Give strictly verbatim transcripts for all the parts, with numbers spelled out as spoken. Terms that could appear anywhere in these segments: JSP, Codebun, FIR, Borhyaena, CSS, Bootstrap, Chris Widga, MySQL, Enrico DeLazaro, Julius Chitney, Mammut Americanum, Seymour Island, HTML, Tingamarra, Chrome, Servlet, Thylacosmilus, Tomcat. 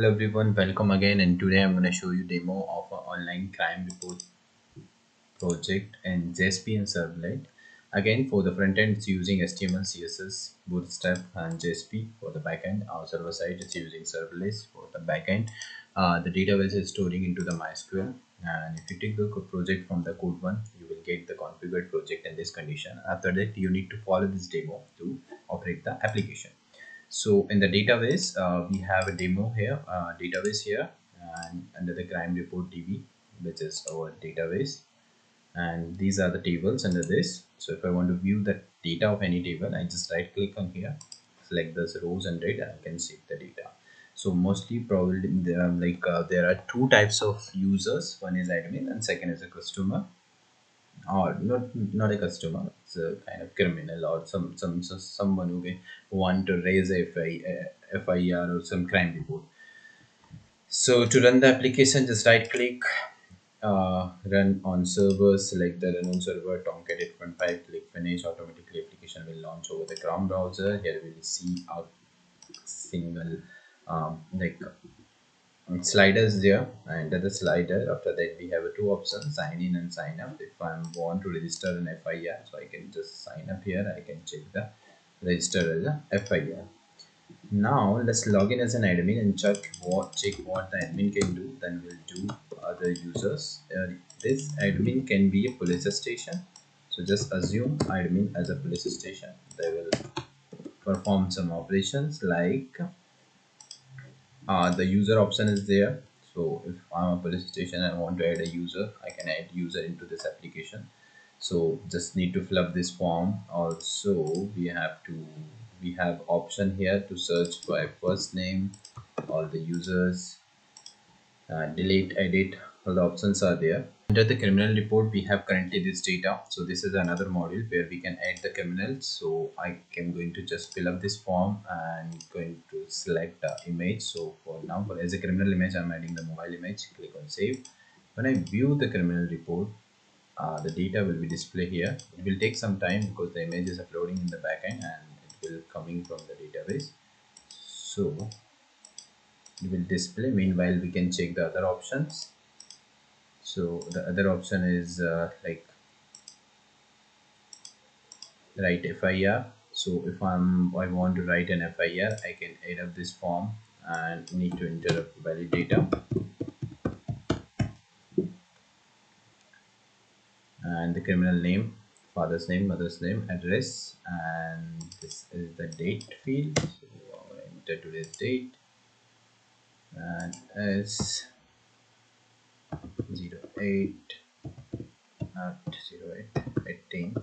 Hello everyone, welcome again, and today I'm going to show you demo of an online crime report project in J S P and Servlet. Again, for the front end it's using H T M L, C S S, Bootstrap and J S P. For the backend, our server side it's using Servlet for the backend. Uh, the database is storing into the MySQL, and if you take the project from the Codebun, you will get the configured project in this condition. After that, you need to follow this demo to operate the application. So in the database, uh, we have a demo here, uh, database here, and under the crime report D B, which is our database, and these are the tables under this. So if I want to view the data of any table, I just right click on here, select this rows and data, and I can save the data. So mostly probably there are like uh, there are two types of users. One is admin and second is a customer, or not not a customer, it's a kind of criminal or some some, some someone who can want to raise a F I R or some crime report. So to run the application, just right click, uh, run on server, select the run on server Tomcat eight point five, click finish. Automatically application will launch over the Chrome browser. Here we will see our single um, like sliders there, and the slider, after that we have two options, sign in and sign up. If I want to register an F I R, so I can just sign up here. I can check the register as a F I R. Now let's log in as an admin and check what check what the admin can do. Then we'll do other users. Uh, this admin can be a police station, so just assume admin as a police station. They will perform some operations like Uh, the user option is there. So if I'm a police station and I want to add a user, I can add user into this application. So just need to fill up this form. Also we have to we have option here to search by first name, all the users, uh, delete, edit, all the options are there. Under the criminal report we have currently this data, so this is another module where we can add the criminals. So I am going to just fill up this form and going to select the image. So for now, for as a criminal image, I'm adding the mobile image. Click on save. When I view the criminal report, uh, the data will be displayed here. It will take some time because the image is uploading in the backend and it will coming from the database, so it will display. Meanwhile we can check the other options. So the other option is uh, like write F I R. So if I'm I want to write an F I R, I can add up this form and need to enter valid data, and the criminal name, father's name, mother's name, address, and this is the date field. So I enter today's date and as zero eight, not zero eight, eighteen,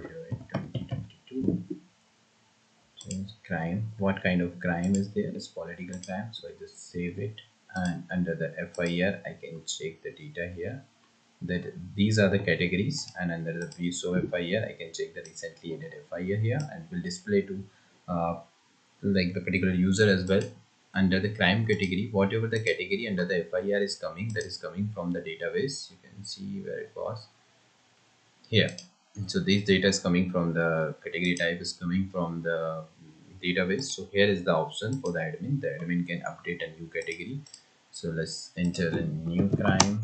zero eight, twenty twenty-two. Change crime. What kind of crime is there? It's political crime. So I just save it, and under the F I R I can check the data here. That these are the categories, and under the V S O F I R I can check the recently added F I R here, and will display to uh, like the particular user as well. Under the crime category, whatever the category under the F I R is coming, that is coming from the database. You can see where it was here. So this data is coming from the category type, is coming from the database. So here is the option for the admin. The admin can update a new category. So let's enter a new crime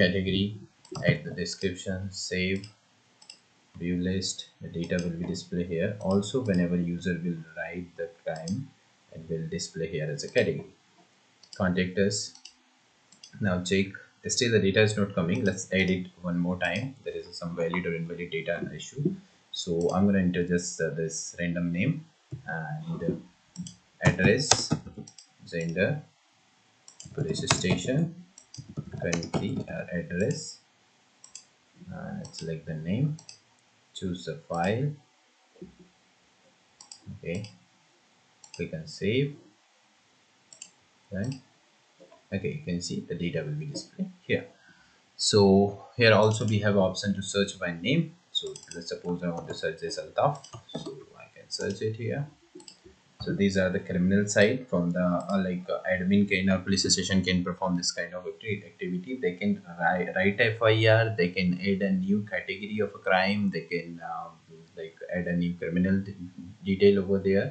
category, add the description, save, view list. The data will be displayed here. Also whenever user will write the crime, it will display here as a category. Contact us. Now check, still the data is not coming. Let's add it one more time. There is some valid or invalid data issue. So I'm going to enter just uh, this random name and address, gender, police station, country or address, and select the name, choose the file, okay, click and save, then okay, you can see the data will be displayed here. So here also we have option to search by name. So let's suppose I want to search this Altaf, so I can search it here. So these are the criminal side from the uh, like uh, admin can or police station can perform this kind of activity. They can write, write F I R, they can add a new category of a crime, they can um, like add a new criminal detail over there,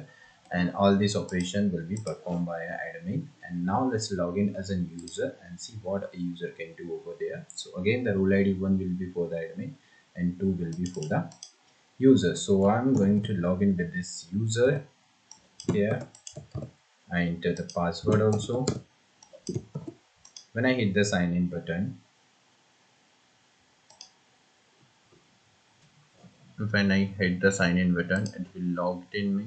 and all these operations will be performed by an admin. And now let's log in as a user and see what a user can do over there. So again, the rule I D one will be for the admin and two will be for the user. So I'm going to log in with this user here. I enter the password also. When I hit the sign in button, when I hit the sign in button, it will log in me.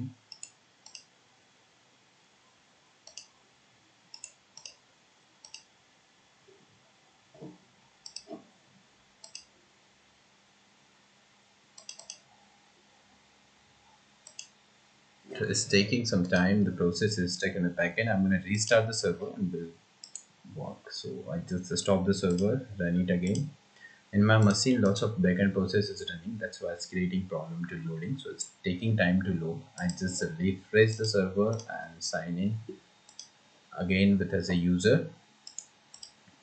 It's taking some time, the process is stuck in the backend. I'm going to restart the server and will work. So I just stop the server, run it again. In my machine, lots of backend process is running, that's why it's creating problem to loading. So it's taking time to load. I just refresh the server and sign in again with as a user.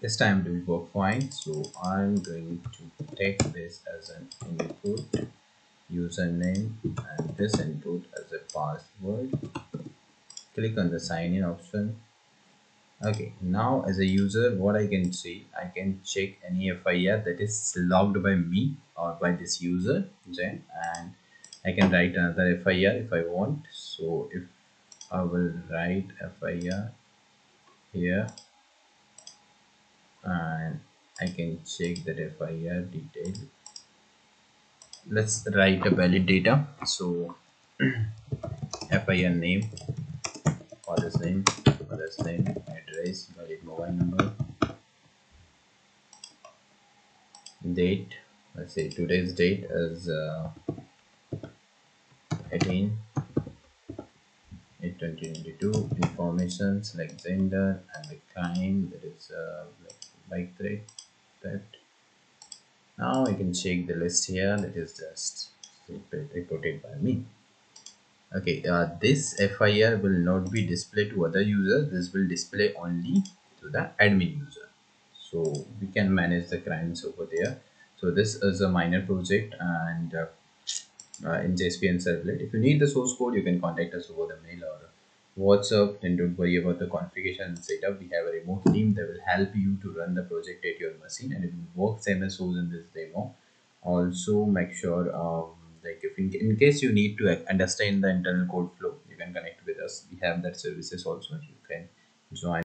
This time it will work fine. So I'm going to take this as an input username and this input as a password. Click on the sign in option. Okay, now as a user, what I can see, I can check any F I R that is logged by me or by this user, then and I can write another F I R if I want. So if I will write F I R here and I can check that F I R detail. Let's write a valid data. So F I R name, father's name, mother's name, address, valid mobile number, date. Let's say today's date is uh, eighteen eight twenty twenty-two. Information, select gender and the kind, that is uh, like thread that. Now I can check the list here, that is just reported by me. Okay, uh, this F I R will not be displayed to other users. This will display only to the admin user. So we can manage the crimes over there. So this is a minor project and uh, uh, in J S P and Servlet. If you need the source code, you can contact us over the mail or WhatsApp, and don't worry about the configuration and setup. We have a remote team that will help you to run the project at your machine, and it will work same as shown in this demo. Also make sure um, like if in, in case you need to understand the internal code flow, you can connect with us. We have that services also. You can join.